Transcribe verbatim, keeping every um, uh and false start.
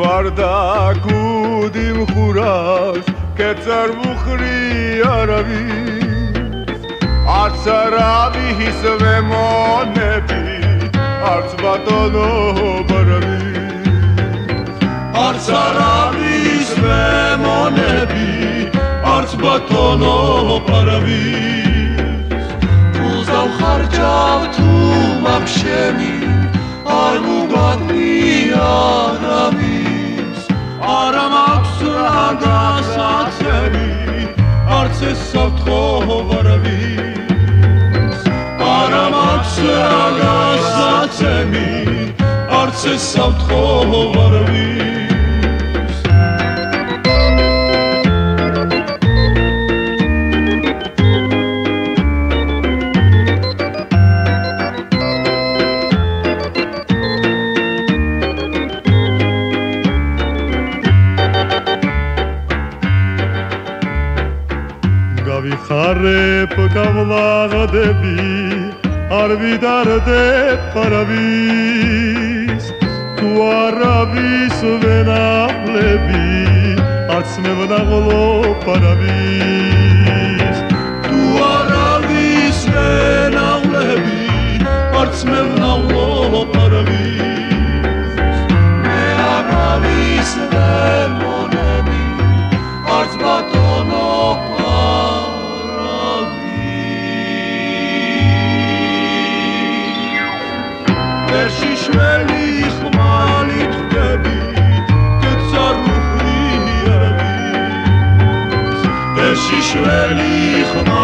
Varda kudim khuras ketzar mukhri arabi atsarabi hisve monebi atsvatono barabi atsarabi hisve monebi atsvatono barabi uzam kharjav tu mamshemi armugatni arabi Aramaksuradas atsemi, arces savthovarvis. Aramaksuradas atsemi, arces savthovarvis. Arep kavlaga debi, arvidar de paravis. Tu arabis venablebi, atsmevna golo paravis. Tu arabis venablebi, atsmevna golo paravis. Me arabis vemonebi, atsbatono. Shishveli khmali khdebi ketzar mukhri arabi Shishveli khmali